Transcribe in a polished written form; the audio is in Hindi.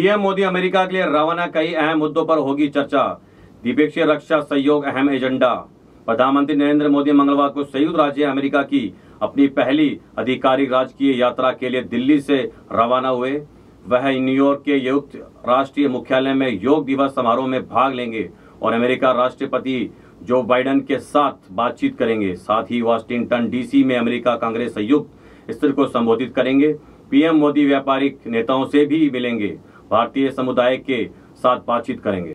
पीएम मोदी अमेरिका के लिए रवाना, कई अहम मुद्दों पर होगी चर्चा। द्विपक्षीय रक्षा सहयोग अहम एजेंडा। प्रधानमंत्री नरेंद्र मोदी मंगलवार को संयुक्त राज्य अमेरिका की अपनी पहली आधिकारिक राजकीय यात्रा के लिए दिल्ली से रवाना हुए। वह न्यूयॉर्क के संयुक्त राष्ट्रीय मुख्यालय में योग दिवस समारोह में भाग लेंगे और अमेरिका राष्ट्रपति जो बाइडन के साथ बातचीत करेंगे। साथ ही वॉशिंगटन डीसी में अमेरिका कांग्रेस संयुक्त स्तर को संबोधित करेंगे। पीएम मोदी व्यापारिक नेताओं से भी मिलेंगे, भारतीय समुदाय के साथ बातचीत करेंगे।